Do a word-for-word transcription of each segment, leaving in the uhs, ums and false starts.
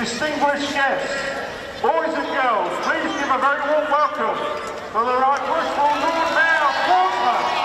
distinguished guests, boys and girls, please give a very warm welcome to the right wishful Lord Mayor of Portsmouth.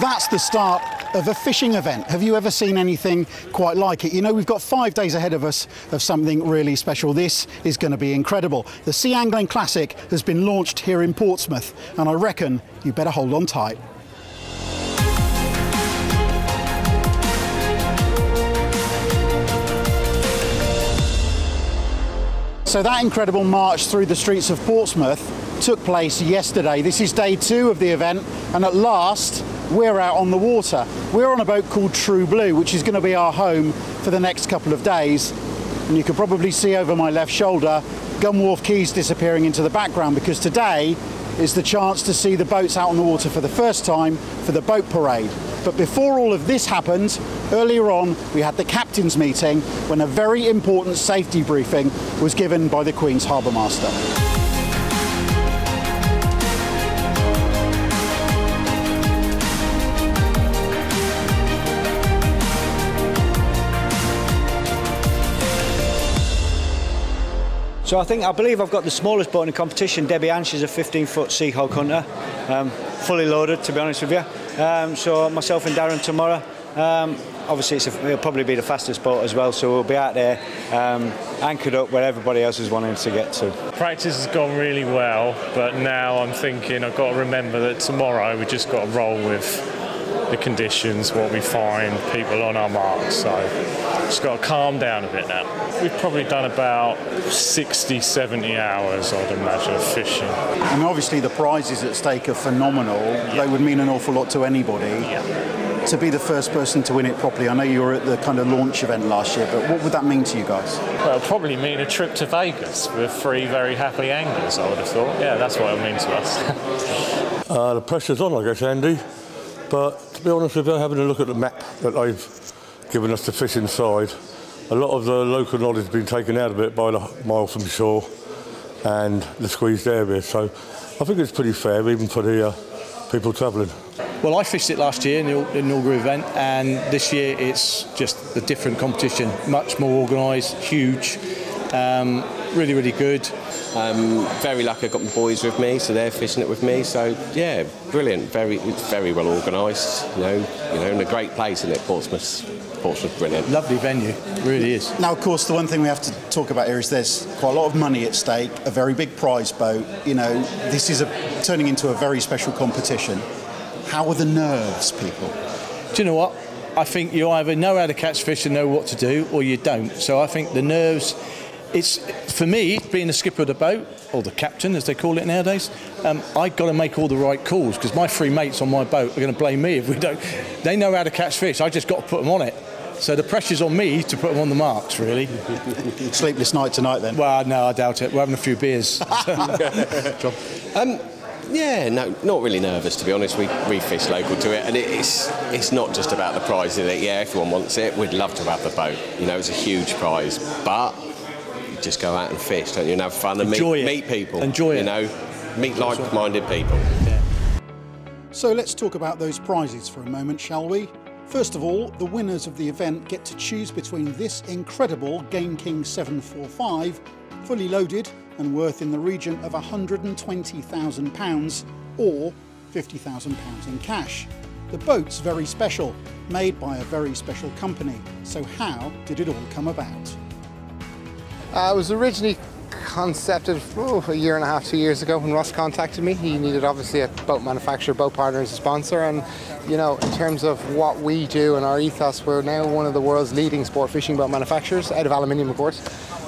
That's the start of a fishing event. Have you ever seen anything quite like it? You know, we've got five days ahead of us of something really special. This is going to be incredible. The Sea Angling Classic has been launched here in Portsmouth, and I reckon you better hold on tight. So that incredible march through the streets of Portsmouth took place yesterday. This is day two of the event, and at last we're out on the water. We're on a boat called True Blue, which is going to be our home for the next couple of days. And you can probably see over my left shoulder, Gunwharf Keys disappearing into the background, because today is the chance to see the boats out on the water for the first time for the boat parade. But before all of this happened, earlier on, we had the captain's meeting when a very important safety briefing was given by the Queen's Harbour Master. So I think, I believe I've got the smallest boat in the competition. Debbie Ann, she's a fifteen foot Seahawk Hunter, um, fully loaded, to be honest with you. Um, so myself and Darren tomorrow, um, obviously it's a, it'll probably be the fastest boat as well, so we'll be out there um, anchored up where everybody else is wanting to get to. Practice has gone really well, but now I'm thinking I've got to remember that tomorrow we just got to roll with the conditions, what we find, people on our marks, so just got to calm down a bit now. We've probably done about sixty, seventy hours, I'd imagine, of fishing. And obviously the prizes at stake are phenomenal. Yeah. They would mean an awful lot to anybody. Yeah. To be the first person to win it properly, I know you were at the kind of launch event last year, but what would that mean to you guys? Well, it'll probably mean a trip to Vegas with three very happy anglers, I would have thought. Yeah, that's what it'll mean to us. uh, the pressure's on, I guess, Andy. But to be honest with you, having a look at the map that they've given us to fish inside, a lot of the local knowledge has been taken out of it by the mile from shore and the squeezed area. So I think it's pretty fair, even for the uh, people travelling. Well, I fished it last year in the inaugural event, and this year it's just a different competition, much more organised, huge, um, really, really good. Um, very lucky I got my boys with me, so they're fishing it with me. So yeah, brilliant. Very, it's very well organised. You know, you know, in a great place, isn't it, Portsmouth? Portsmouth, brilliant. Lovely venue, really is. Now, of course, the one thing we have to talk about here is there's quite a lot of money at stake. A very big prize boat. You know, this is a, turning into a very special competition. How are the nerves, people? Do you know what? I think you either know how to catch fish and know what to do, or you don't. So I think the nerves. It's, for me, being the skipper of the boat, or the captain as they call it nowadays, um, I've got to make all the right calls, because my three mates on my boat are going to blame me if we don't. They know how to catch fish, I've just got to put them on it. So the pressure's on me to put them on the marks, really. Sleepless night tonight, then? Well, no, I doubt it. We're having a few beers. John? Um, Yeah, no, not really nervous, to be honest. We, we fish local to it, and it, it's it's not just about the prize, is it? Yeah, everyone wants it. We'd love to have the boat. You know, it's a huge prize, but just go out and fish, don't you, and have fun and meet, meet people. Enjoy it. You know, meet like-minded people. Yeah. So let's talk about those prizes for a moment, shall we? First of all, the winners of the event get to choose between this incredible Game King seven forty-five, fully loaded and worth in the region of one hundred and twenty thousand pounds or fifty thousand pounds in cash. The boat's very special, made by a very special company. So how did it all come about? Uh, it was originally concepted oh, a year and a half, two years ago when Ross contacted me. He needed obviously a boat manufacturer, boat partner as a sponsor, and you know, in terms of what we do and our ethos, we're now one of the world's leading sport fishing boat manufacturers, out of aluminium of course.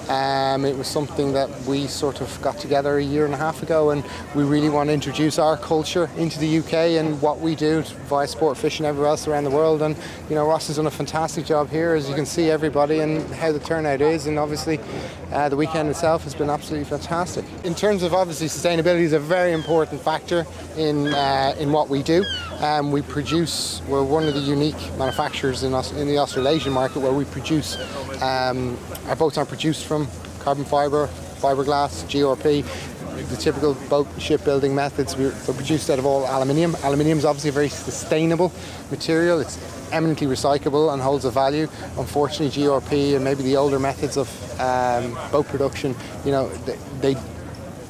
Um, it was something that we sort of got together a year and a half ago, and we really want to introduce our culture into the U K and what we do via sport fishing everywhere else around the world. And you know, Ross has done a fantastic job here, as you can see everybody and how the turnout is, and obviously uh, the weekend itself has been absolutely fantastic. In terms of obviously sustainability is a very important factor in uh, in what we do. Um, we produce, we're one of the unique manufacturers in, in the Australasian market where we produce, um, our boats aren't produced from carbon fibre, fiberglass, G R P, the typical boat shipbuilding methods. We're produced out of all aluminium. Aluminium is obviously a very sustainable material. It's eminently recyclable and holds a value. Unfortunately, G R P and maybe the older methods of um, boat production, you know, they, they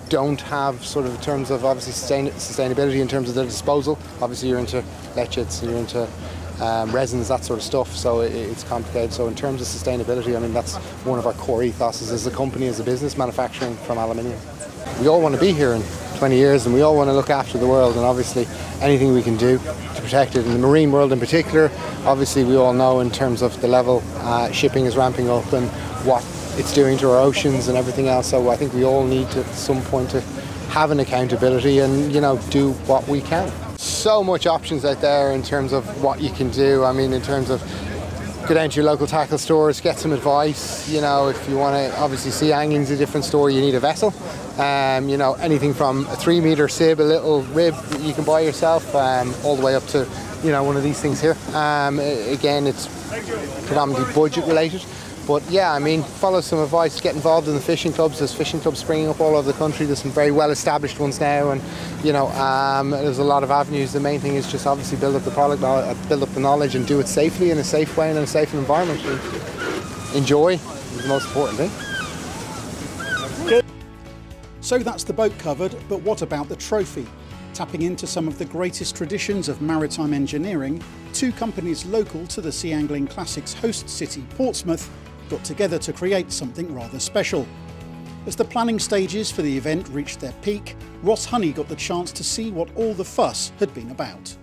don't have sort of in terms of obviously sustain sustainability in terms of their disposal. Obviously, you're into leachets, you're into Um, resins, that sort of stuff, so it, it's complicated. So in terms of sustainability, I mean, that's one of our core ethoses as a company, as a business, manufacturing from aluminium. We all want to be here in twenty years and we all want to look after the world, and obviously anything we can do to protect it. In the marine world in particular, obviously we all know in terms of the level uh, shipping is ramping up and what it's doing to our oceans and everything else, so I think we all need to, at some point, to have an accountability and, you know, do what we can. So much options out there in terms of what you can do. I mean, in terms of go down to your local tackle stores, get some advice. You know, if you want to, obviously sea angling's a different story. You need a vessel. Um, you know, anything from a three meter sib, a little rib that you can buy yourself, um, all the way up to, you know, one of these things here. Um, again, it's predominantly budget related. But yeah, I mean, follow some advice, get involved in the fishing clubs. There's fishing clubs springing up all over the country. There's some very well-established ones now, and you know, um, there's a lot of avenues. The main thing is just obviously build up the product, build up the knowledge, and do it safely, in a safe way, and in a safe environment. Enjoy is the most important thing. So that's the boat covered, but what about the trophy? Tapping into some of the greatest traditions of maritime engineering, two companies local to the Sea Angling Classic's host city, Portsmouth, got together to create something rather special. As the planning stages for the event reached their peak, Ross Honey got the chance to see what all the fuss had been about.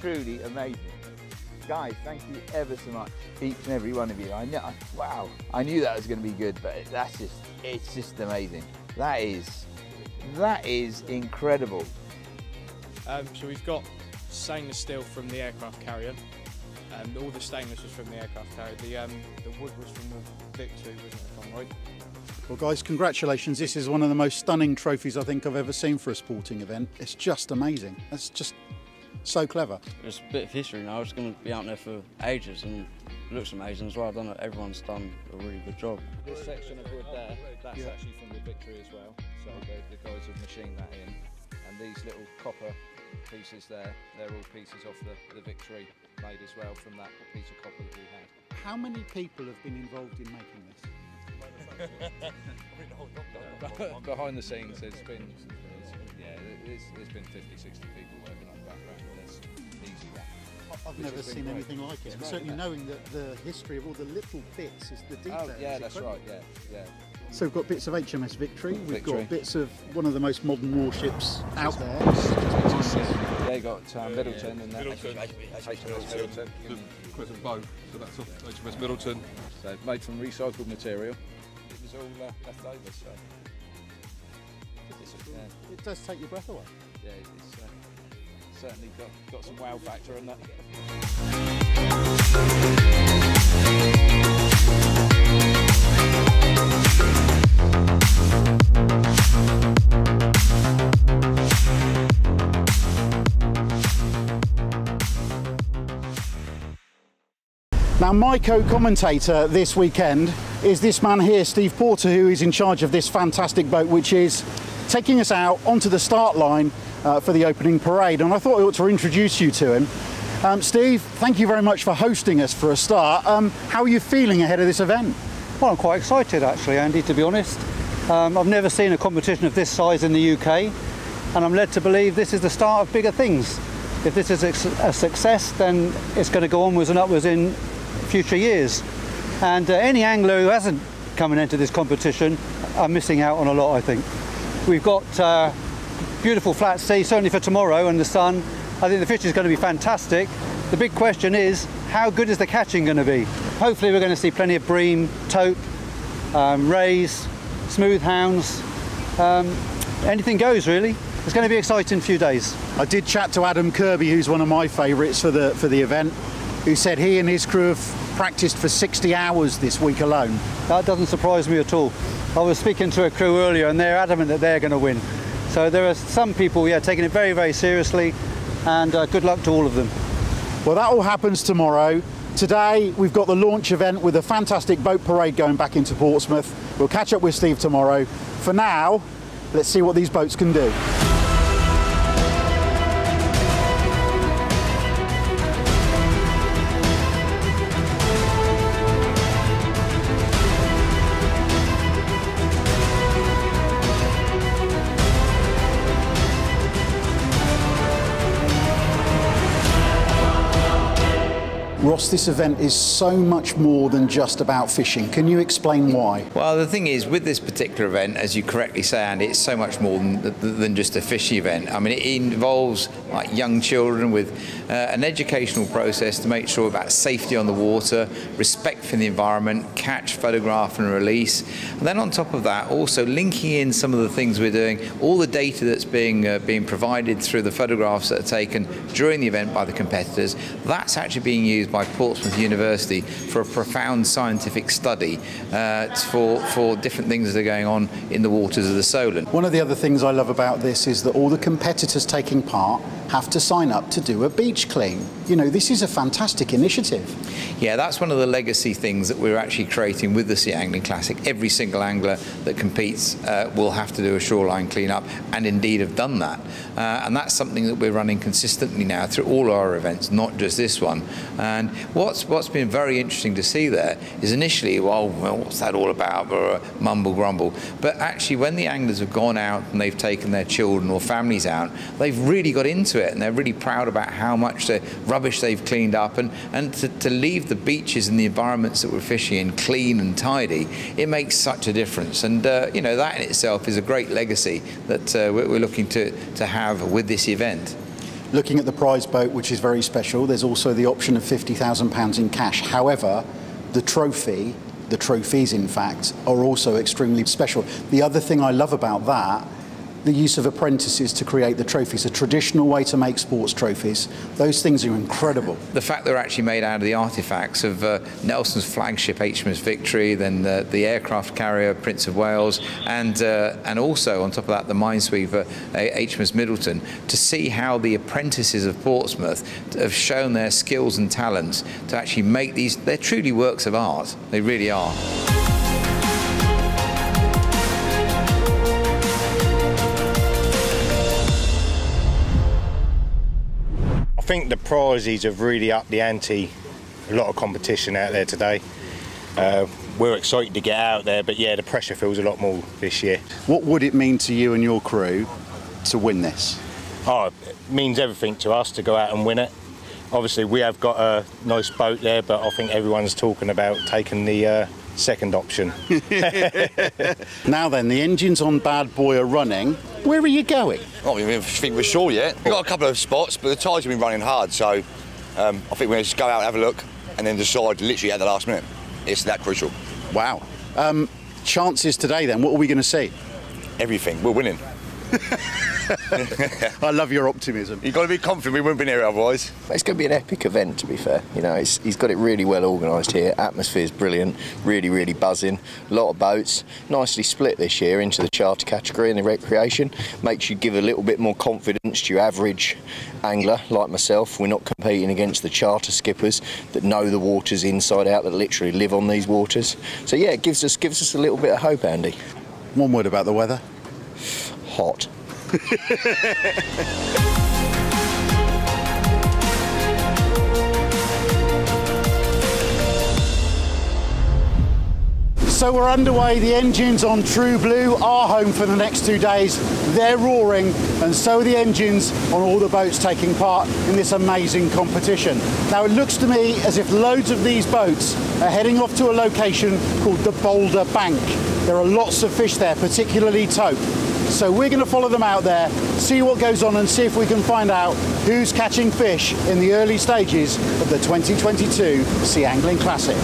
Truly amazing. Guys, thank you ever so much, each and every one of you. I know, wow, I knew that was going to be good, but that's just, it's just amazing. That is, that is incredible. Um, so we've got stainless steel from the aircraft carrier. Um, all the stainless was from the aircraft carrier. The, um, the wood was from the Victory, wasn't it, Conroy? Well guys, congratulations. This is one of the most stunning trophies I think I've ever seen for a sporting event. It's just amazing. That's just so clever. It's a bit of history now. It's going to be out there for ages, and it looks amazing as well. I don't know, everyone's done a really good job. This section of wood there, that's yeah. actually from the Victory as well. So the, the guys have machined that in. And these little copper pieces there, they're all pieces off the, the Victory made as well from that piece of copper that we had. How many people have been involved in making this? Behind the scenes, there's been, there's, yeah, there's, there's been fifty, sixty people working on the background. That's easy. I've never seen great. anything like it. And certainly knowing that the history of all the little bits is the detail. Oh, yeah, that's right. Yeah, yeah. So we've got bits of H M S Victory. Victory. We've got bits of one of the most modern warships out there. They got um, Middleton, yeah, yeah. and that. Middleton. H M S Middleton. The present boat. So that's off H M S Middleton. So they've made from recycled material. It was all uh, left over, so basically. Yeah. It does take your breath away. Yeah, it's uh, certainly got, got some wow factor in that. Now, my co-commentator this weekend is this man here, Steve Porter, who is in charge of this fantastic boat, which is taking us out onto the start line uh, for the opening parade. And I thought I ought to introduce you to him. Um, Steve, thank you very much for hosting us for a start. Um, how are you feeling ahead of this event? Well, I'm quite excited, actually, Andy, to be honest. Um, I've never seen a competition of this size in the U K, and I'm led to believe this is the start of bigger things. If this is a success, then it's going to go onwards and upwards in future years, and uh, any angler who hasn't come and entered this competition are missing out on a lot. I think we've got uh, beautiful flat sea, certainly for tomorrow, and the sun. I think the fish is going to be fantastic. The big question is, how good is the catching going to be? Hopefully we're going to see plenty of bream, taupe, um, rays, smooth hounds, um, anything goes really. It's going to be an exciting few days. I did chat to Adam Kirby, who's one of my favourites for the for the event, who said he and his crew have practiced for sixty hours this week alone. That doesn't surprise me at all. I was speaking to a crew earlier and they're adamant that they're going to win. So there are some people, yeah, taking it very, very seriously, and uh, good luck to all of them. Well, that all happens tomorrow. Today, we've got the launch event with a fantastic boat parade going back into Portsmouth. We'll catch up with Steve tomorrow. For now, let's see what these boats can do. Ross, this event is so much more than just about fishing. Can you explain why? Well, the thing is, with this particular event, as you correctly say, Andy, it's so much more than, than just a fishing event. I mean, it involves like young children with uh, an educational process to make sure about safety on the water, respect for the environment, catch, photograph and release. And then on top of that, also linking in some of the things we're doing, all the data that's being, uh, being provided through the photographs that are taken during the event by the competitors, that's actually being used by By Portsmouth University for a profound scientific study uh, for, for different things that are going on in the waters of the Solent. One of the other things I love about this is that all the competitors taking part have to sign up to do a beach clean. You know, this is a fantastic initiative. Yeah, that's one of the legacy things that we're actually creating with the Sea Angling Classic. Every single angler that competes uh, will have to do a shoreline cleanup, and indeed have done that. Uh, and that's something that we're running consistently now through all our events, not just this one. And what's what's been very interesting to see there is initially, well, well what's that all about? Or mumble grumble. But actually, when the anglers have gone out and they've taken their children or families out, they've really got into it, and they're really proud about how much the rubbish they've cleaned up, and and to, to leave the beaches and the environments that we're fishing in clean and tidy, it makes such a difference. And uh, you know, that in itself is a great legacy that uh, we're looking to to have with this event. Looking at the prize boat, which is very special, there's also the option of fifty thousand pounds in cash. However, the trophy the trophies in fact are also extremely special. The other thing I love about that, the use of apprentices to create the trophies, a traditional way to make sports trophies. Those things are incredible. The fact they're actually made out of the artefacts of uh, Nelson's flagship H M S Victory, then the, the aircraft carrier Prince of Wales, and uh, and also on top of that the minesweeper uh, H M S Middleton, to see how the apprentices of Portsmouth have shown their skills and talents to actually make these, they're truly works of art, they really are. I think the prizes have really upped the ante. A lot of competition out there today. Uh, we're excited to get out there, but yeah, the pressure feels a lot more this year. What would it mean to you and your crew to win this? Oh, it means everything to us to go out and win it. Obviously, we have got a nice boat there, but I think everyone's talking about taking the uh, second option. Now then, the engines on Bad Boy are running. Where are you going? Well, we don't think we're sure yet. We've got a couple of spots, but the tides have been running hard, so um, I think we're going to just go out, have a look, and then decide literally at the last minute. It's that crucial. Wow. Um, chances today then, what are we going to see? Everything. We're winning. I love your optimism. You've got to be confident, we wouldn't be here otherwise. It's going to be an epic event, to be fair. You know, it's, he's got it really well organised here. Atmosphere's brilliant, really, really buzzing. A lot of boats, nicely split this year into the charter category and the recreation. Makes you give a little bit more confidence to your average angler like myself. We're not competing against the charter skippers that know the waters inside out, that literally live on these waters. So yeah, it gives us, gives us a little bit of hope, Andy. One word about the weather. Hot. So we're underway, the engines on True Blue are home for the next two days. They're roaring, and so are the engines on all the boats taking part in this amazing competition. Now it looks to me as if loads of these boats are heading off to a location called the Boulder Bank. There are lots of fish there, particularly tope. So we're going to follow them out there, see what goes on, and see if we can find out who's catching fish in the early stages of the twenty twenty-two Sea Angling Classic.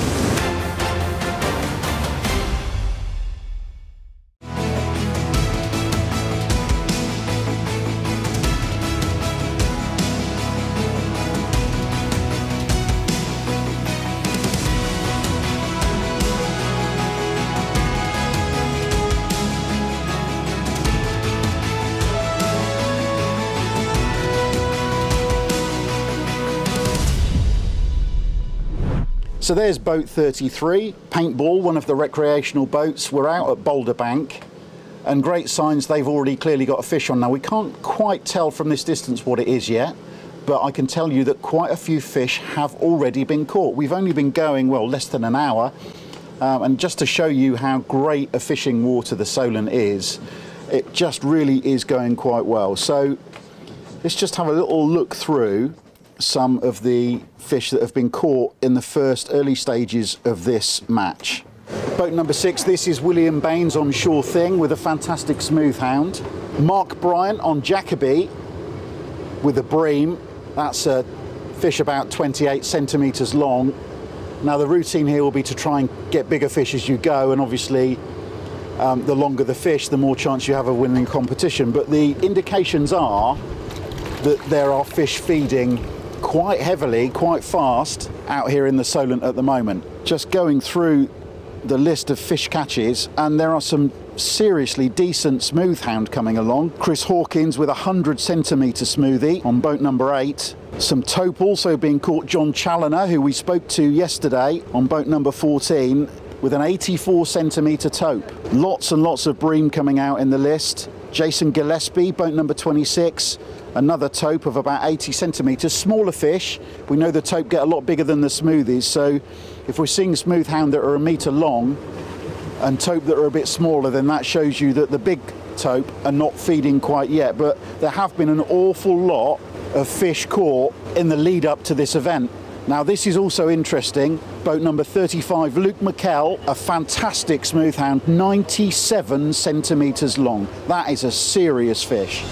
So there's boat thirty-three, Paintball, one of the recreational boats. We're out at Boulder Bank, and great signs, they've already clearly got a fish on. Now we can't quite tell from this distance what it is yet, but I can tell you that quite a few fish have already been caught. We've only been going, well, less than an hour. Um, and just to show you how great a fishing water the Solent is, it just really is going quite well. So let's just have a little look through some of the fish that have been caught in the first early stages of this match. Boat number six, this is William Baines on Sure Thing with a fantastic smooth hound. Mark Bryant on Jacoby with a bream. That's a fish about twenty-eight centimetres long. Now the routine here will be to try and get bigger fish as you go, and obviously um, the longer the fish, the more chance you have of winning competition. But the indications are that there are fish feeding quite heavily, quite fast out here in the Solent at the moment. Just going through the list of fish catches, and there are some seriously decent smoothhound coming along. Chris Hawkins with a one hundred centimetre smoothie on boat number eight. Some tope also being caught. John Challoner, who we spoke to yesterday, on boat number fourteen with an eighty-four centimetre tope. Lots and lots of bream coming out in the list. Jason Gillespie, boat number twenty-six, another tope of about eighty centimetres. Smaller fish, we know the tope get a lot bigger than the smoothies, so if we're seeing smoothhound that are a metre long and tope that are a bit smaller, then that shows you that the big tope are not feeding quite yet. But there have been an awful lot of fish caught in the lead up to this event. Now this is also interesting, boat number thirty-five, Luke McKell, a fantastic smoothhound, ninety-seven centimetres long. That is a serious fish.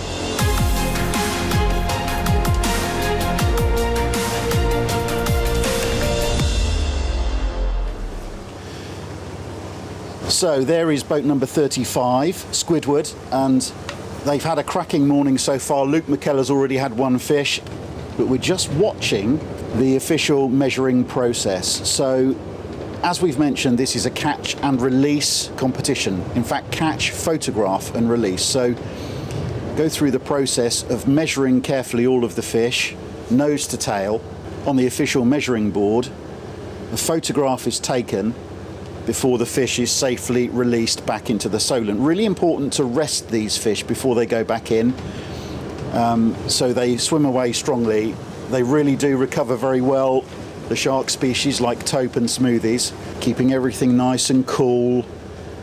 So there is boat number thirty-five, Squidward, and they've had a cracking morning so far. Luke McKell has already had one fish, but we're just watching the official measuring process. So as we've mentioned, this is a catch and release competition. In fact, catch, photograph and release. So go through the process of measuring carefully all of the fish, nose to tail, on the official measuring board. A photograph is taken before the fish is safely released back into the Solent. Really important to rest these fish before they go back in, um, so they swim away strongly. They really do recover very well, the shark species like tope and smoothies, keeping everything nice and cool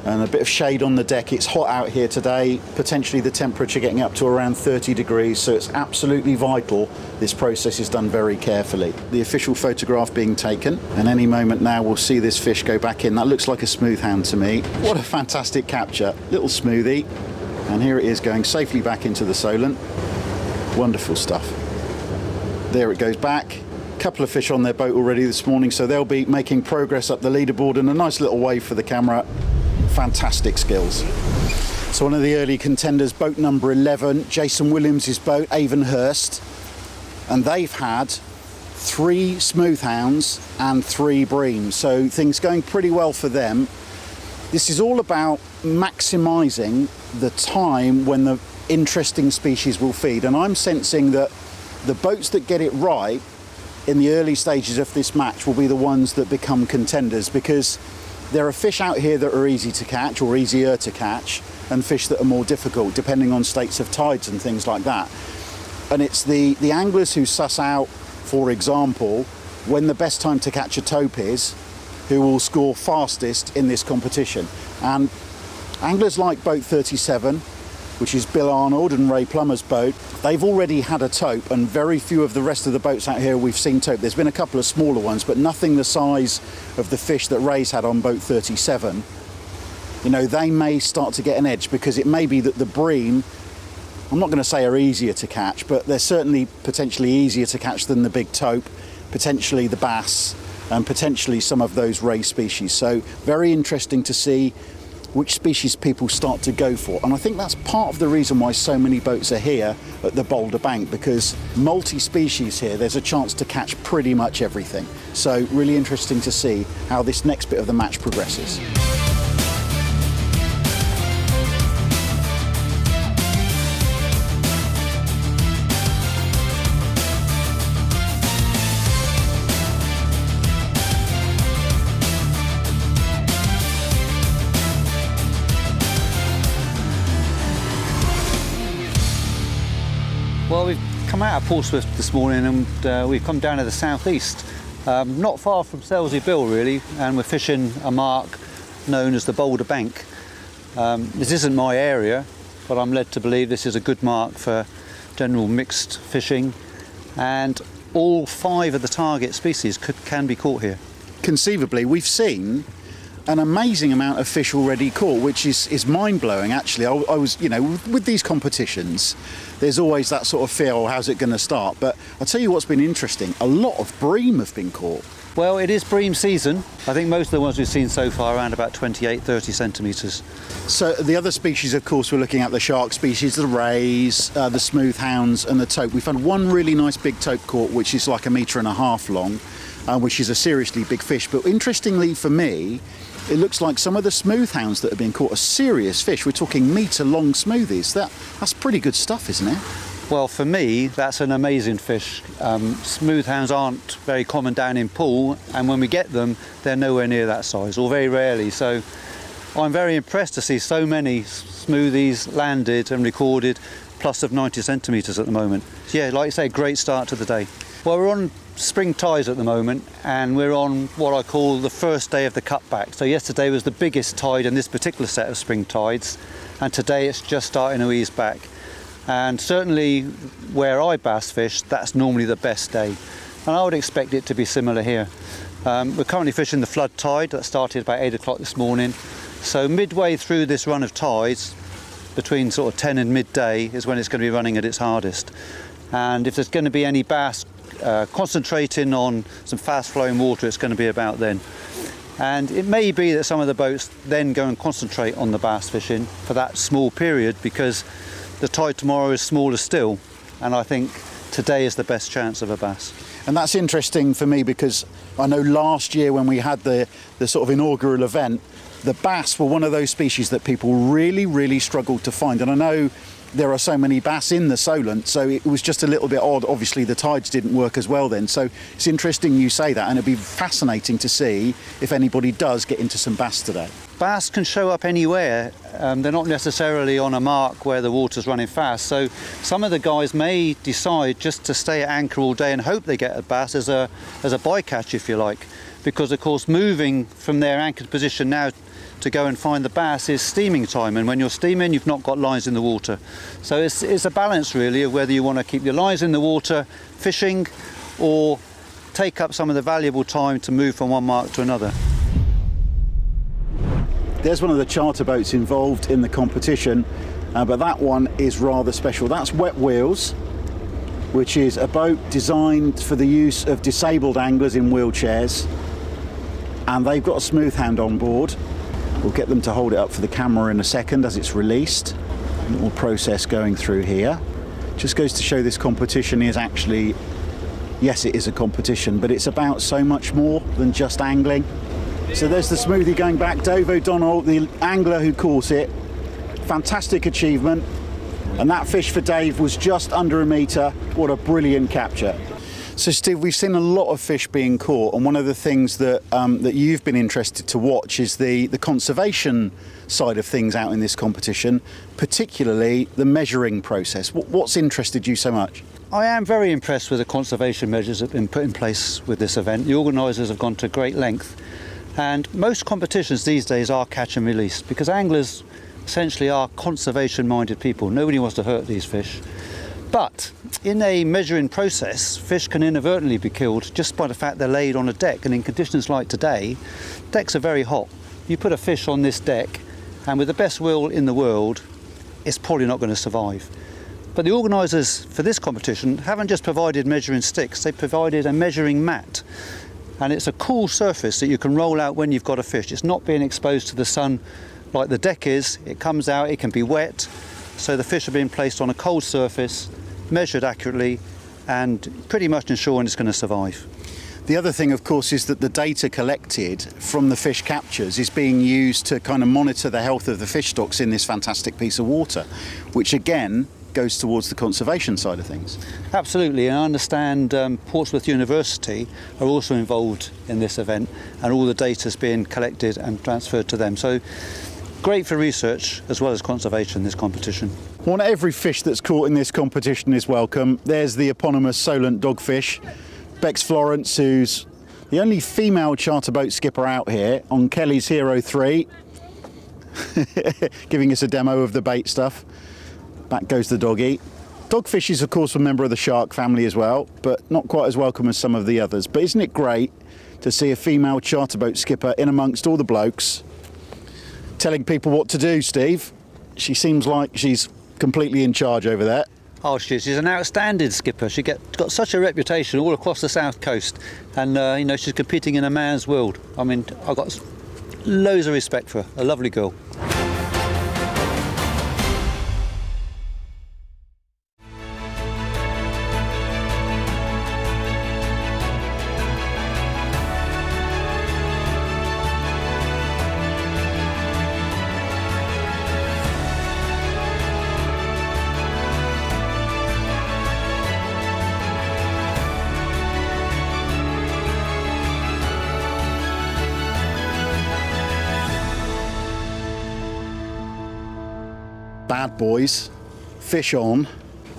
and a bit of shade on the deck. It's hot out here today, potentially the temperature getting up to around thirty degrees, so it's absolutely vital this process is done very carefully. The official photograph being taken, and any moment now we'll see this fish go back in. That looks like a smoothhound to me. What a fantastic capture. Little smoothie, and here it is going safely back into the Solent. Wonderful stuff. There it goes back. A couple of fish on their boat already this morning, so they'll be making progress up the leaderboard, and a nice little wave for the camera. Fantastic skills. So one of the early contenders, boat number eleven, Jason Williams' boat, Avonhurst, and they've had three smooth hounds and three breams, so things going pretty well for them. This is all about maximising the time when the interesting species will feed, and I'm sensing that the boats that get it right in the early stages of this match will be the ones that become contenders, because there are fish out here that are easy to catch or easier to catch, and fish that are more difficult depending on states of tides and things like that. And it's the, the anglers who suss out, for example, when the best time to catch a taupe is, who will score fastest in this competition. And anglers like boat thirty-seven, which is Bill Arnold and Ray Plummer's boat, they've already had a taupe, and very few of the rest of the boats out here we've seen taupe. There's been a couple of smaller ones, but nothing the size of the fish that Ray's had on boat thirty-seven. You know, they may start to get an edge, because it may be that the bream, I'm not going to say are easier to catch, but they're certainly potentially easier to catch than the big taupe, potentially the bass, and potentially some of those ray species. So very interesting to see which species people start to go for. And I think that's part of the reason why so many boats are here at the Boulder Bank, because multi-species here, there's a chance to catch pretty much everything. So really interesting to see how this next bit of the match progresses. Well, we've come out of Portsmouth this morning, and uh, we've come down to the southeast, um, not far from Selsey Bill really, and we're fishing a mark known as the Boulder Bank. Um, this isn't my area, but I'm led to believe this is a good mark for general mixed fishing, and all five of the target species could, can be caught here. Conceivably, we've seen an amazing amount of fish already caught, which is, is mind-blowing actually. I, I was, you know, with, with these competitions, there's always that sort of fear, oh, how's it going to start? But I'll tell you what's been interesting, a lot of bream have been caught. Well, it is bream season. I think most of the ones we've seen so far are around about twenty-eight, thirty centimetres. So the other species, of course, we're looking at the shark species, the rays, uh, the smooth hounds and the taupe. We've had one really nice big taupe caught, which is like a metre and a half long, uh, which is a seriously big fish. But interestingly for me, it looks like some of the smooth hounds that have been caught are serious fish. We're talking metre-long smoothies. That, that's pretty good stuff, isn't it? Well, for me, that's an amazing fish. Um, smooth hounds aren't very common down in Poole, and when we get them, they're nowhere near that size, or very rarely. So I'm very impressed to see so many smoothies landed and recorded, plus of ninety centimetres at the moment. Yeah, like you say, great start to the day. Well, we're on spring tides at the moment, and we're on what I call the first day of the cutback. So yesterday was the biggest tide in this particular set of spring tides, and today it's just starting to ease back. And certainly where I bass fish, that's normally the best day, and I would expect it to be similar here. Um, we're currently fishing the flood tide that started about eight o'clock this morning, so midway through this run of tides, between sort of ten and midday, is when it's going to be running at its hardest. And if there's going to be any bass Uh, concentrating on some fast flowing water, it's going to be about then. And it may be that some of the boats then go and concentrate on the bass fishing for that small period, because the tide tomorrow is smaller still, and I think today is the best chance of a bass. And that's interesting for me, because I know last year when we had the, the sort of inaugural event, the bass were one of those species that people really really struggled to find, and I know there are so many bass in the Solent, so it was just a little bit odd. Obviously the tides didn't work as well then, so it's interesting you say that, and it'd be fascinating to see if anybody does get into some bass today. Bass can show up anywhere, um, they're not necessarily on a mark where the water's running fast, so some of the guys may decide just to stay at anchor all day and hope they get a bass as a, as a bycatch, if you like, because of course moving from their anchored position now to go and find the bass is steaming time, and when you're steaming you've not got lines in the water. So it's, it's a balance really of whether you want to keep your lines in the water fishing, or take up some of the valuable time to move from one mark to another. There's one of the charter boats involved in the competition, uh, but that one is rather special. That's Wet Wheels, which is a boat designed for the use of disabled anglers in wheelchairs, and they've got a smooth hound on board. We'll get them to hold it up for the camera in a second as it's released. A little process going through here. Just goes to show this competition is actually, yes, it is a competition, but it's about so much more than just angling. So there's the smoothie going back. Dave O'Donnell, the angler who caught it. Fantastic achievement. And that fish for Dave was just under a metre. What a brilliant capture. So Steve, we've seen a lot of fish being caught, and one of the things that um, that you've been interested to watch is the, the conservation side of things out in this competition, particularly the measuring process. What, what's interested you so much? I am very impressed with the conservation measures that have been put in place with this event. The organisers have gone to great length, and most competitions these days are catch and release because anglers essentially are conservation-minded people. Nobody wants to hurt these fish. But in a measuring process, fish can inadvertently be killed just by the fact they're laid on a deck. And in conditions like today, decks are very hot. You put a fish on this deck, and with the best will in the world, it's probably not going to survive. But the organisers for this competition haven't just provided measuring sticks, they've provided a measuring mat. And it's a cool surface that you can roll out when you've got a fish. It's not being exposed to the sun like the deck is. It comes out, it can be wet. So the fish are being placed on a cold surface, measured accurately, and pretty much ensuring it's going to survive. The other thing, of course, is that the data collected from the fish captures is being used to kind of monitor the health of the fish stocks in this fantastic piece of water, which again goes towards the conservation side of things. Absolutely, and I understand um, Portsmouth University are also involved in this event, and all the data is being collected and transferred to them. So, great for research as well as conservation, this competition. Well, every fish that's caught in this competition is welcome. There's the eponymous Solent dogfish. Bex Florence, who's the only female charter boat skipper out here, on Kelly's Hero three, giving us a demo of the bait stuff. Back goes the doggy. Dogfish is, of course, a member of the shark family as well, but not quite as welcome as some of the others. But isn't it great to see a female charter boat skipper in amongst all the blokes telling people what to do, Steve? She seems like she's completely in charge over there. Oh, she is. She's an outstanding skipper. She get, got such a reputation all across the South Coast, and uh, you know, she's competing in a man's world. I mean, I've got loads of respect for her. A lovely girl. Bad Boys, fish on,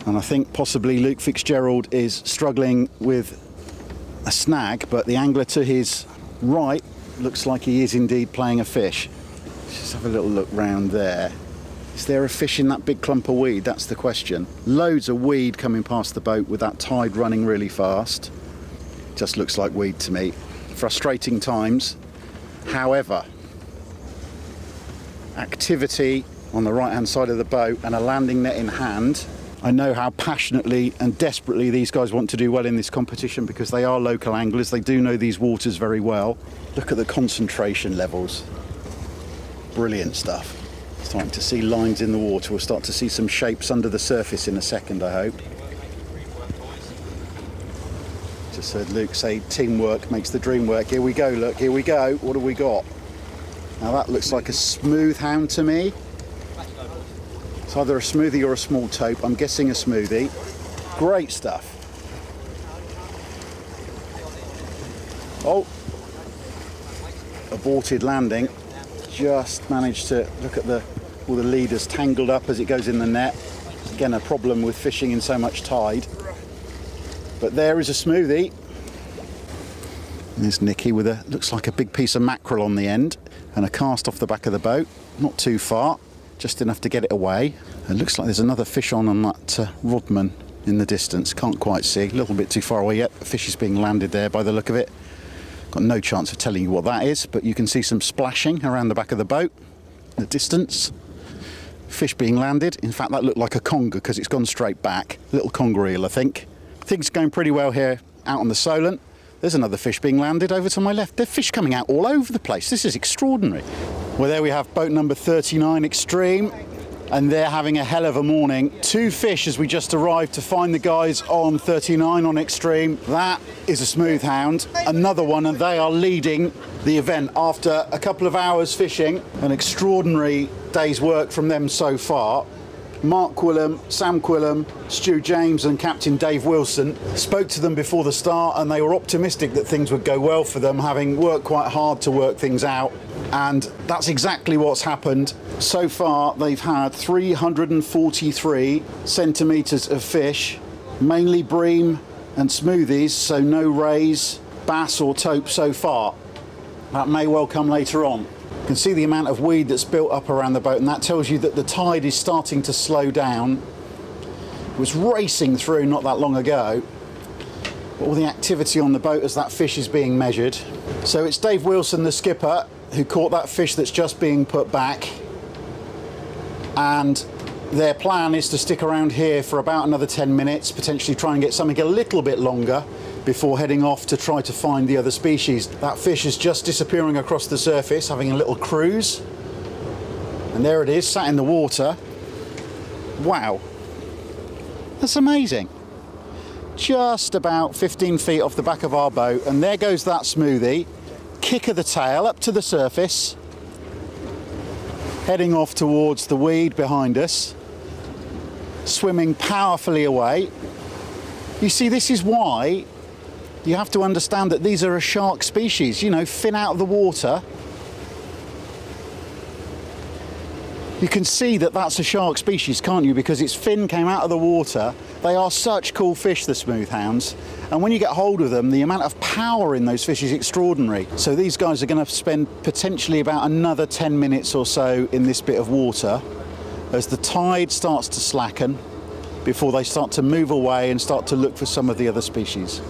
and I think possibly Luke Fitzgerald is struggling with a snag, but the angler to his right looks like he is indeed playing a fish. Let's just have a little look round there. Is there a fish in that big clump of weed? That's the question. Loads of weed coming past the boat with that tide running really fast. Just looks like weed to me. Frustrating times. However, activity on the right-hand side of the boat and a landing net in hand. I know how passionately and desperately these guys want to do well in this competition because they are local anglers. They do know these waters very well. Look at the concentration levels. Brilliant stuff. Starting to see lines in the water. We'll start to see some shapes under the surface in a second, I hope. Just heard Luke say, teamwork makes the dream work. Here we go, look, here we go. What have we got? Now that looks like a smooth hound to me. It's either a smoothie or a small taupe. I'm guessing a smoothie. Great stuff. Oh, aborted landing. Just managed to look at the all the leaders tangled up as it goes in the net. Again, a problem with fishing in so much tide. But there is a smoothie. And there's Nicky with a looks like a big piece of mackerel on the end and a cast off the back of the boat. Not too far. Just enough to get it away. It looks like there's another fish on on that uh, rodman in the distance. Can't quite see, a little bit too far away yet. A fish is being landed there by the look of it. Got no chance of telling you what that is, but you can see some splashing around the back of the boat, the distance. Fish being landed. In fact, that looked like a conger because it's gone straight back. Little conger eel, I think. Things are going pretty well here out on the Solent. There's another fish being landed over to my left. There are fish coming out all over the place. This is extraordinary. Well, there we have boat number thirty-nine, Extreme, and they're having a hell of a morning. Two fish as we just arrived to find the guys on thirty-nine on Extreme. That is a smooth hound. Another one, and they are leading the event after a couple of hours fishing. An extraordinary day's work from them so far. Mark Quillam, Sam Quillam, Stu James and Captain Dave Wilson. Spoke to them before the start and they were optimistic that things would go well for them, having worked quite hard to work things out. And that's exactly what's happened. So far, they've had three hundred forty-three centimetres of fish, mainly bream and smoothies, so no rays, bass or taupe so far. That may well come later on. You can see the amount of weed that's built up around the boat, and that tells you that the tide is starting to slow down. It was racing through not that long ago. All the activity on the boat as that fish is being measured. So it's Dave Wilson, the skipper, who caught that fish that's just being put back. And their plan is to stick around here for about another ten minutes, potentially try and get something a little bit longer before heading off to try to find the other species. That fish is just disappearing across the surface, having a little cruise. And there it is, sat in the water. Wow, that's amazing. Just about fifteen feet off the back of our boat, and there goes that smoothie. Kick of the tail up to the surface, heading off towards the weed behind us, swimming powerfully away. You see, this is why you have to understand that these are a shark species. You know, fin out of the water. You can see that that's a shark species, can't you? Because its fin came out of the water. They are such cool fish, the smooth hounds. And when you get hold of them, the amount of power in those fish is extraordinary. So these guys are going to spend potentially about another ten minutes or so in this bit of water as the tide starts to slacken before they start to move away and start to look for some of the other species.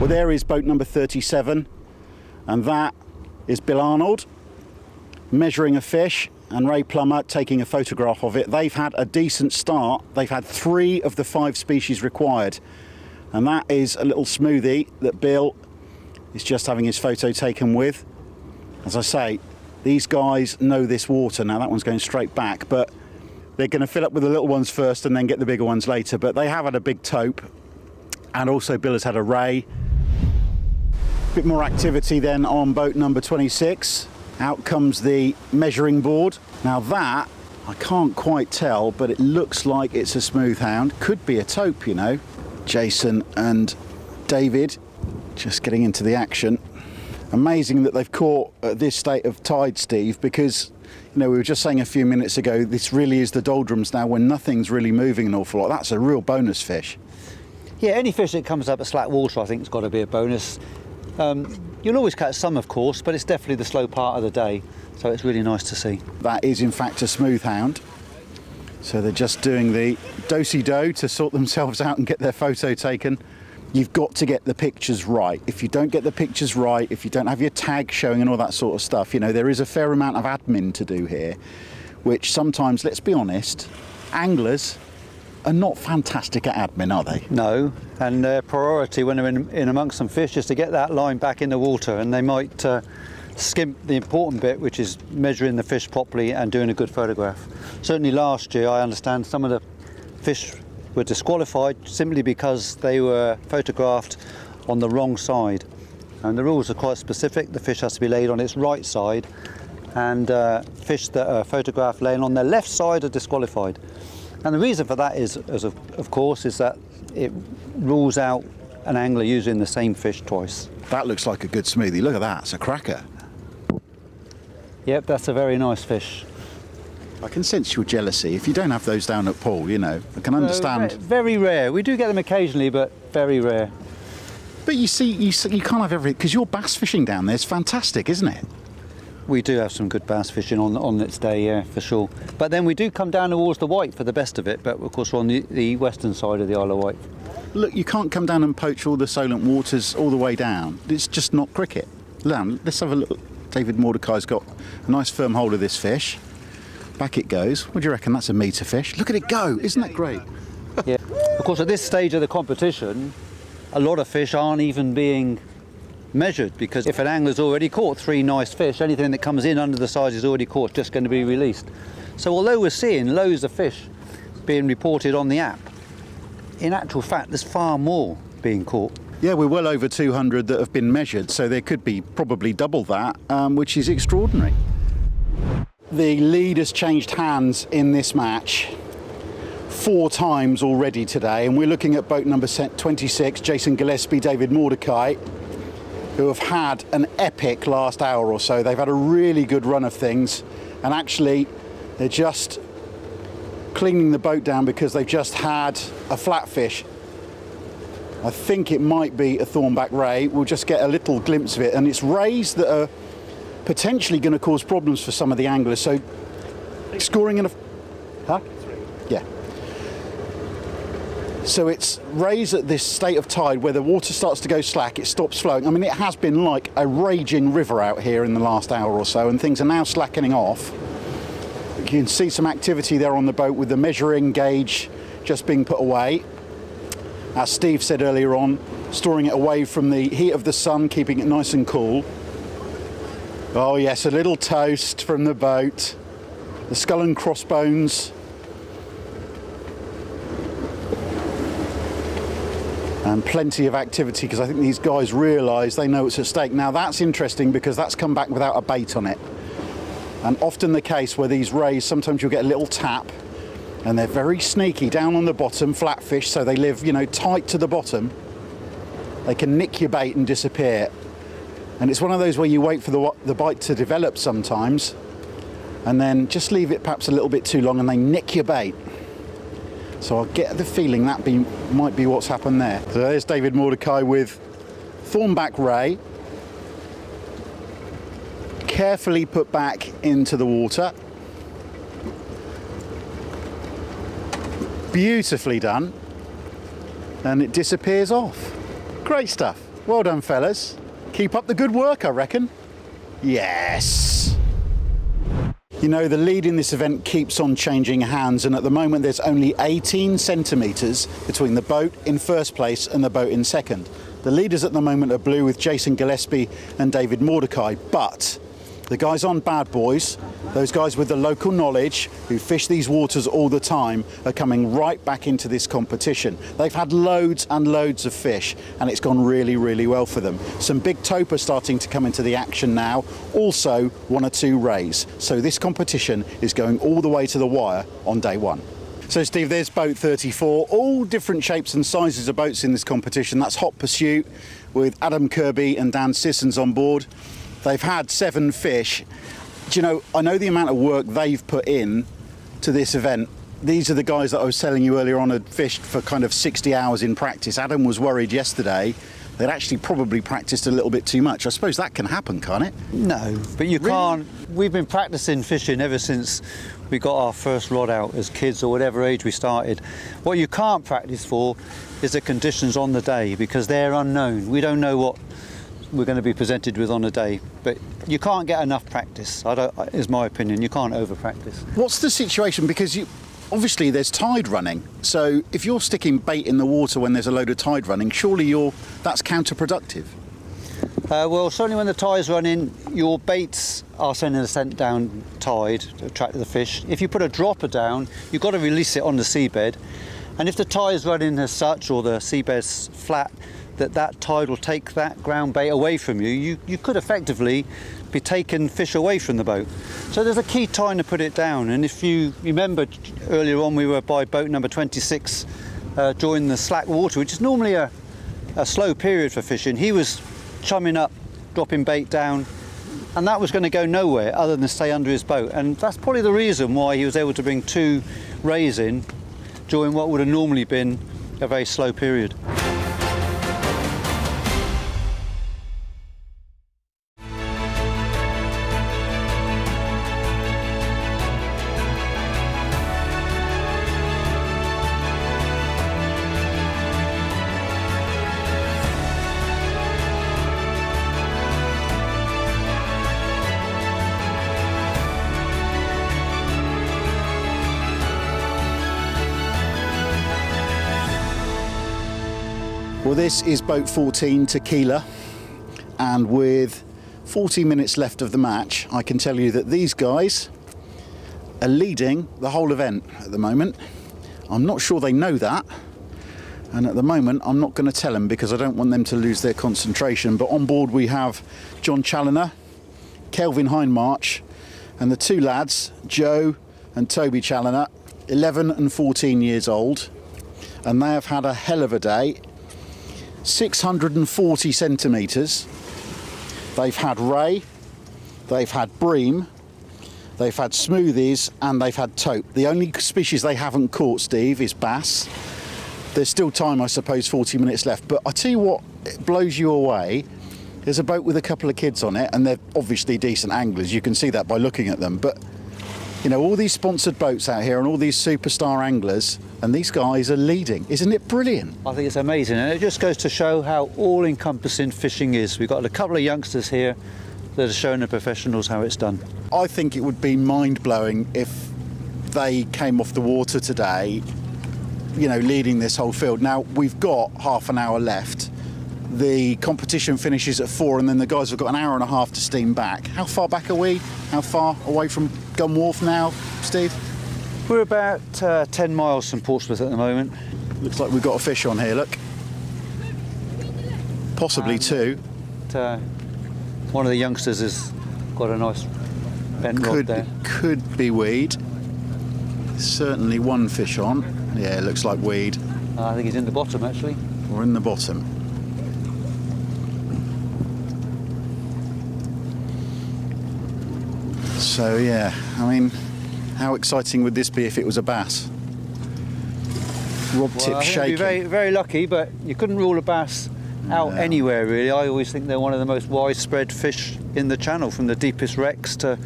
Well, there is boat number thirty-seven, and that is Bill Arnold measuring a fish, and Ray Plummer taking a photograph of it. They've had a decent start. They've had three of the five species required. And that is a little smoothie that Bill is just having his photo taken with. As I say, these guys know this water. Now that one's going straight back, but they're going to fill up with the little ones first and then get the bigger ones later. But they have had a big taupe, and also Bill has had a ray. A bit more activity then on boat number twenty-six. Out comes the measuring board. Now that, I can't quite tell, but it looks like it's a smooth hound. Could be a taupe, you know. Jason and David just getting into the action. Amazing that they've caught at this state of tide, Steve, because, you know, we were just saying a few minutes ago, this really is the doldrums now when nothing's really moving an awful lot. That's a real bonus fish. Yeah, any fish that comes up at slack water, I think it's got to be a bonus. Um, You'll always catch some, of course, but it's definitely the slow part of the day, so it's really nice to see. That is, in fact, a smooth hound. So they're just doing the do-si-do to sort themselves out and get their photo taken. You've got to get the pictures right. If you don't get the pictures right, if you don't have your tag showing and all that sort of stuff, you know, there is a fair amount of admin to do here, which sometimes, let's be honest, anglers are not fantastic at admin, are they? No, and their priority when they're in, in amongst some fish is to get that line back in the water, and they might uh, skimp the important bit, which is measuring the fish properly and doing a good photograph. Certainly last year, I understand some of the fish were disqualified simply because they were photographed on the wrong side. And the rules are quite specific. The fish has to be laid on its right side, and uh, fish that are photographed laying on their left side are disqualified. And the reason for that is, as of, of course, is that it rules out an angler using the same fish twice. That looks like a good smoothie. Look at that, it's a cracker. Yep, that's a very nice fish. I can sense your jealousy. If you don't have those down at Paul, you know, I can understand. Uh, very rare. We do get them occasionally, but very rare. But you see, you, see, you can't have everything, because your bass fishing down there is fantastic, isn't it? We do have some good bass fishing on, on its day, yeah, for sure. But then we do come down towards the Wight for the best of it, but of course we're on the, the western side of the Isle of Wight. Look, you can't come down and poach all the Solent waters all the way down. It's just not cricket. Now, let's have a look. David Mordecai's got a nice firm hold of this fish. Back it goes. What do you reckon? That's a metre fish. Look at it go. Isn't that great? Yeah. Of course, at this stage of the competition, a lot of fish aren't even being measured, because if an angler's already caught three nice fish, anything that comes in under the size is already caught, just going to be released. So although we're seeing loads of fish being reported on the app, in actual fact there's far more being caught. Yeah, we're well over two hundred that have been measured, so there could be probably double that, um, which is extraordinary. The lead has changed hands in this match four times already today, and we're looking at boat number twenty-six, Jason Gillespie, David Mordecai, who have had an epic last hour or so. They've had a really good run of things, and actually they're just cleaning the boat down because they've just had a flatfish. I think it might be a thornback ray. We'll just get a little glimpse of it, and it's rays that are potentially going to cause problems for some of the anglers. So scoring enough, huh? Yeah. So it's rays at this state of tide where the water starts to go slack, it stops flowing. I mean, it has been like a raging river out here in the last hour or so, and things are now slackening off. You can see some activity there on the boat with the measuring gauge just being put away. As Steve said earlier on, storing it away from the heat of the sun, keeping it nice and cool. Oh yes, a little toast from the boat. The skull and crossbones. And plenty of activity, because I think these guys realise they know it's at stake. Now that's interesting, because that's come back without a bait on it. And often the case where these rays, sometimes you'll get a little tap, and they're very sneaky down on the bottom, flatfish, so they live, you know, tight to the bottom. They can nick your bait and disappear. And it's one of those where you wait for the, the bite to develop sometimes, and then just leave it perhaps a little bit too long and they nick your bait. So I get the feeling that be, might be what's happened there. So there's David Mordecai with thornback ray. Carefully put back into the water. Beautifully done, and it disappears off. Great stuff. Well done, fellas. Keep up the good work, I reckon. Yes. You know, the lead in this event keeps on changing hands, and at the moment there's only eighteen centimetres between the boat in first place and the boat in second. The leaders at the moment are blue, with Jason Gillespie and David Mordecai, but the guys on Bad Boys, those guys with the local knowledge who fish these waters all the time, are coming right back into this competition. They've had loads and loads of fish, and it's gone really, really well for them. Some big tope are starting to come into the action now, also one or two rays. So this competition is going all the way to the wire on day one. So Steve, there's boat thirty-four, all different shapes and sizes of boats in this competition. That's Hot Pursuit with Adam Kirby and Dan Sissons on board. They've had seven fish. Do you know, I know the amount of work they've put in to this event. These are the guys that I was telling you earlier on had fished for kind of sixty hours in practice. Adam was worried yesterday they'd actually probably practiced a little bit too much. I suppose that can happen, can't it? No, but you really? Can't. We've been practicing fishing ever since we got our first rod out as kids, or whatever age we started. What you can't practice for is the conditions on the day, because they're unknown. We don't know what we're going to be presented with on a day, but you can't get enough practice, I don't, is my opinion. You can't over practice. What's the situation, because you obviously there's tide running, so if you're sticking bait in the water when there's a load of tide running, surely you're that's counterproductive. Uh, well, certainly when the tide's running, your baits are sending a scent down tide to attract the fish. If you put a dropper down, you've got to release it on the seabed, and if the tide's running as such, or the seabed's flat, that that tide will take that ground bait away from you. you. You could effectively be taking fish away from the boat. So there's a key time to put it down, and if you remember earlier on, we were by boat number twenty-six uh, during the slack water, which is normally a, a slow period for fishing. He was chumming up, dropping bait down, and that was going to go nowhere other than stay under his boat, and that's probably the reason why he was able to bring two rays in during what would have normally been a very slow period. Well, this is boat fourteen, Tequila, and with forty minutes left of the match, I can tell you that these guys are leading the whole event at the moment. I'm not sure they know that, and at the moment I'm not going to tell them because I don't want them to lose their concentration. But on board we have John Challoner, Kelvin Hindmarch, and the two lads, Joe and Toby Challoner, eleven and fourteen years old, and they have had a hell of a day. six hundred forty centimetres. They've had ray, they've had bream, they've had smoothies, and they've had taupe. The only species they haven't caught, Steve, is bass. There's still time, I suppose, forty minutes left. But I tell you what, it blows you away. There's a boat with a couple of kids on it, and they're obviously decent anglers. You can see that by looking at them. But, you know, all these sponsored boats out here and all these superstar anglers, and these guys are leading. Isn't it brilliant? I think it's amazing, and it just goes to show how all-encompassing fishing is. We've got a couple of youngsters here that are showing the professionals how it's done. I think it would be mind-blowing if they came off the water today, you know, leading this whole field. Now, we've got half an hour left. The competition finishes at four, and then the guys have got an hour and a half to steam back. How far back are we? How far away from Gunwharf now, Steve? We're about uh, ten miles from Portsmouth at the moment. Looks like we've got a fish on here, look. Possibly um, two. But, uh, one of the youngsters has got a nice bent could, rod there. Could be weed. Certainly one fish on. Yeah, it looks like weed. Uh, I think he's in the bottom, actually. Or in the bottom. So, yeah, I mean, how exciting would this be if it was a bass? Rob well, tip shaking. You'd be very, very lucky, but you couldn't rule a bass out no. anywhere, really. I always think they're one of the most widespread fish in the channel, from the deepest wrecks to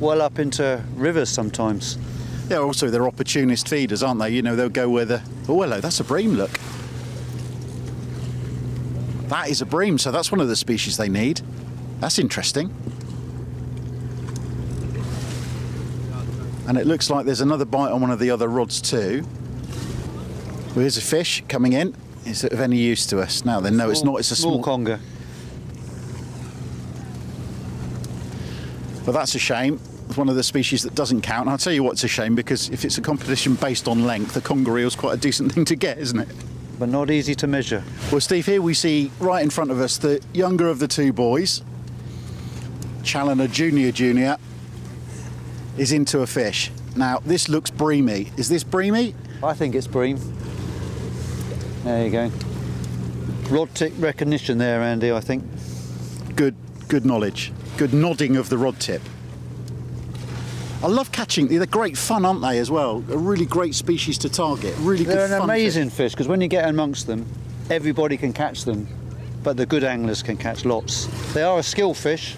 well up into rivers sometimes. Yeah, also they're opportunist feeders, aren't they? You know, they'll go where the... Oh, hello, that's a bream, look. That is a bream, so that's one of the species they need. That's interesting. And it looks like there's another bite on one of the other rods too. Well, here's a fish coming in. Is it of any use to us? Now then, no, it's not. It's a small conger. But that's a shame. It's one of the species that doesn't count. And I'll tell you what, it's a shame, because if it's a competition based on length, the conger eel's quite a decent thing to get, isn't it? But not easy to measure. Well, Steve, here we see right in front of us the younger of the two boys, Challoner Junior Junior, is into a fish. Now, this looks breamy. Is this breamy? I think it's bream. There you go. Rod tip recognition there, Andy, I think. Good, good knowledge. Good nodding of the rod tip. I love catching, they're great fun, aren't they, as well? A really great species to target, really good fun. They're an amazing fish, because when you get amongst them, everybody can catch them, but the good anglers can catch lots. They are a skill fish,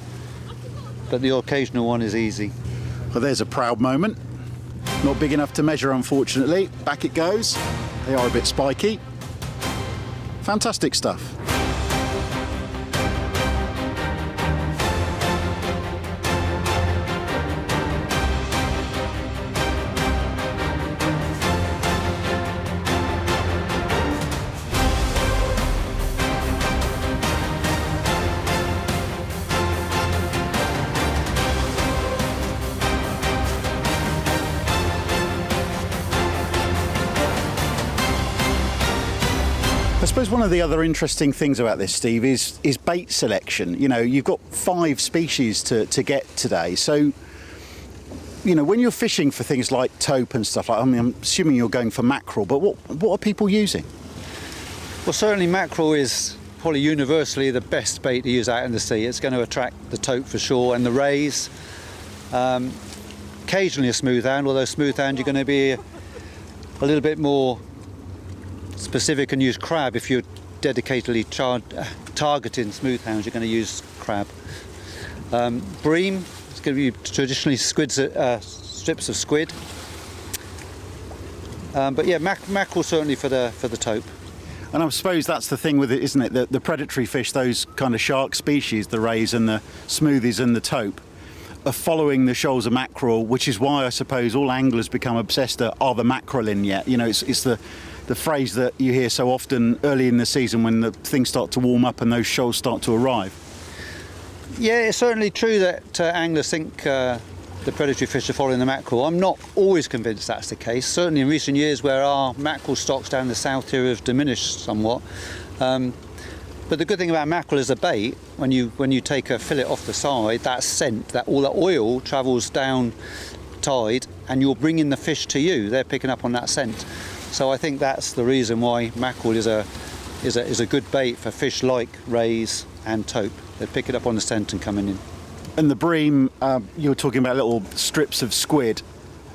but the occasional one is easy. Well, there's a proud moment. Not big enough to measure, unfortunately. Back it goes. They are a bit spiky. Fantastic stuff. One of the other interesting things about this, Steve, is is bait selection. You know, you've got five species to, to get today. So, you know, when you're fishing for things like taupe and stuff like that, I mean, I'm assuming you're going for mackerel, but what, what are people using? Well, certainly mackerel is probably universally the best bait to use out in the sea. It's going to attract the taupe for sure, and the rays. Um, occasionally a smoothhound, although smoothhound you're going to be a, a little bit more specific and use crab. If you're dedicatedly char targeting smoothhounds, you're going to use crab. Um, bream, it's going to be traditionally squids, uh, strips of squid. Um, but yeah, mac mackerel certainly for the for the taupe. And I suppose that's the thing with it, isn't it? The, the predatory fish, those kind of shark species, the rays and the smoothies and the taupe, are following the shoals of mackerel, which is why I suppose all anglers become obsessed at, are the mackerel in yet? You know, it's, it's the, the phrase that you hear so often early in the season when the things start to warm up and those shoals start to arrive. Yeah, it's certainly true that uh, anglers think uh, the predatory fish are following the mackerel. I'm not always convinced that's the case. Certainly in recent years where our mackerel stocks down the south here have diminished somewhat. Um, But the good thing about mackerel as a bait, when you when you take a fillet off the side, that scent, that all that oil travels down tide, and you're bringing the fish to you. They're picking up on that scent. So I think that's the reason why mackerel is a is a is a good bait for fish like rays and taupe. They pick it up on the scent and coming in. And the bream, uh, you were talking about little strips of squid.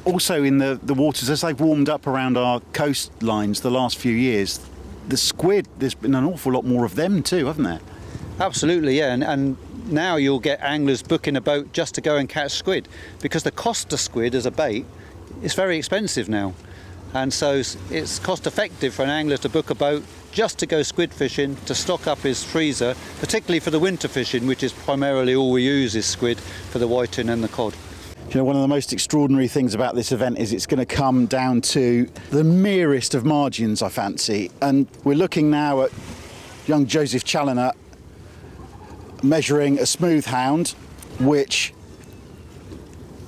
Also in the the waters as they've warmed up around our coastlines the last few years. The squid, there's been an awful lot more of them too, haven't there? Absolutely, yeah, and, and now you'll get anglers booking a boat just to go and catch squid, because the cost of squid as a bait is very expensive now, and so it's cost effective for an angler to book a boat just to go squid fishing, to stock up his freezer, particularly for the winter fishing, which is primarily all we use is squid for the whiting and the cod. You know, one of the most extraordinary things about this event is it's going to come down to the merest of margins, I fancy. And we're looking now at young Joseph Challoner measuring a smooth hound, which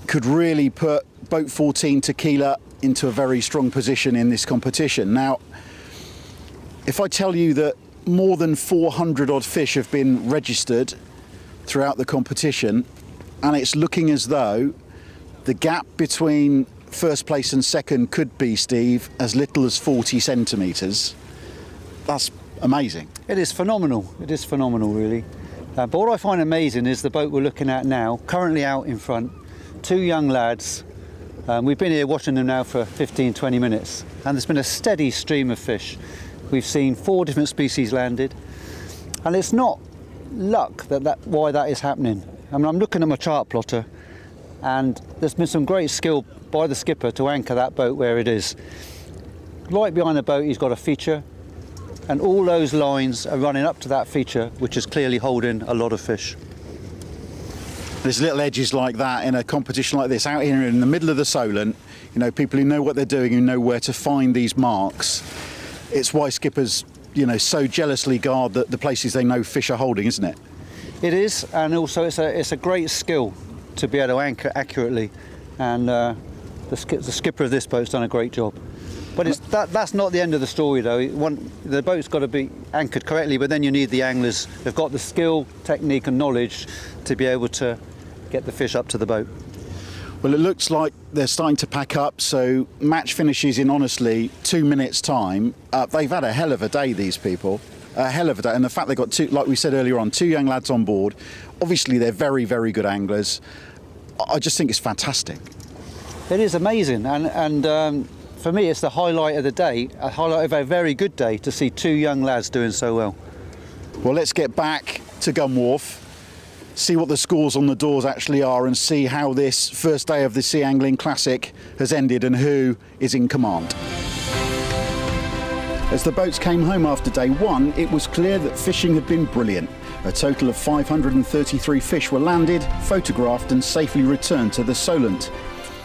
could really put boat fourteen Tequila into a very strong position in this competition. Now, if I tell you that more than four hundred odd fish have been registered throughout the competition, and it's looking as though the gap between first place and second could be, Steve, as little as forty centimetres. That's amazing. It is phenomenal. It is phenomenal, really. Uh, but what I find amazing is the boat we're looking at now, currently out in front, two young lads. Um, we've been here watching them now for fifteen, twenty minutes, and there's been a steady stream of fish. We've seen four different species landed, and it's not luck that, that why that is happening. I mean, I'm looking at my chart plotter, and there's been some great skill by the skipper to anchor that boat where it is. Right behind the boat he's got a feature, and all those lines are running up to that feature, which is clearly holding a lot of fish. There's little edges like that in a competition like this, out here in the middle of the Solent. You know, people who know what they're doing, who know where to find these marks. It's why skippers, you know, so jealously guard the, the places they know fish are holding, isn't it? It is, and also it's a, it's a great skill to be able to anchor accurately, and uh, the, sk the skipper of this boat's done a great job. But it's, that, that's not the end of the story though. One, the boat's got to be anchored correctly, but then you need the anglers. They've got the skill, technique and knowledge to be able to get the fish up to the boat. Well, it looks like they're starting to pack up, so match finishes in honestly two minutes time. Uh, they've had a hell of a day, these people. A hell of a day, and the fact they've got two, like we said earlier on, two young lads on board. Obviously they're very, very good anglers. I just think it's fantastic. It is amazing, and, and um, for me it's the highlight of the day, a highlight of a very good day to see two young lads doing so well. Well, let's get back to Gunwharf, see what the scores on the doors actually are and see how this first day of the Sea Angling Classic has ended and who is in command. As the boats came home after day one, it was clear that fishing had been brilliant. A total of five hundred thirty-three fish were landed, photographed and safely returned to the Solent.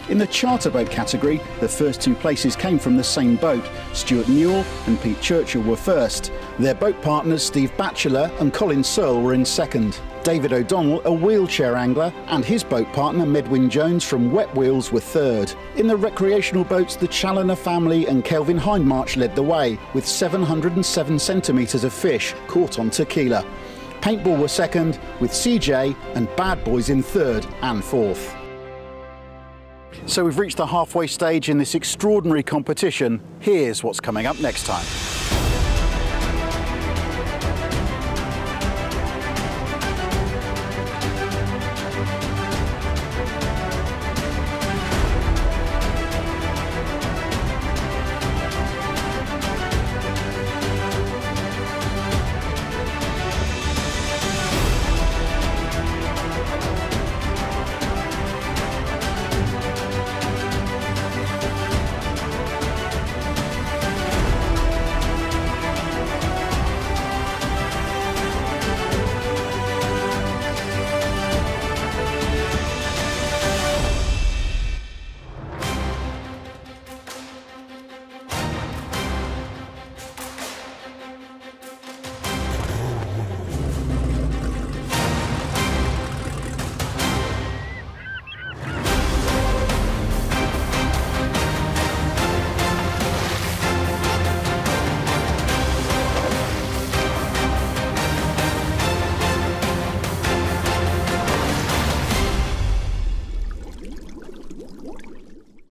In the charter boat category, the first two places came from the same boat. Stuart Newell and Pete Churchill were first. Their boat partners Steve Batchelor and Colin Searle were in second. David O'Donnell, a wheelchair angler, and his boat partner Medwin Jones from Wet Wheels were third. In the recreational boats, the Challoner family and Kelvin Hindmarch led the way, with seven hundred seven centimetres of fish caught on Tequila. Paintball were second, with C J and Bad Boys in third and fourth. So we've reached the halfway stage in this extraordinary competition. Here's what's coming up next time.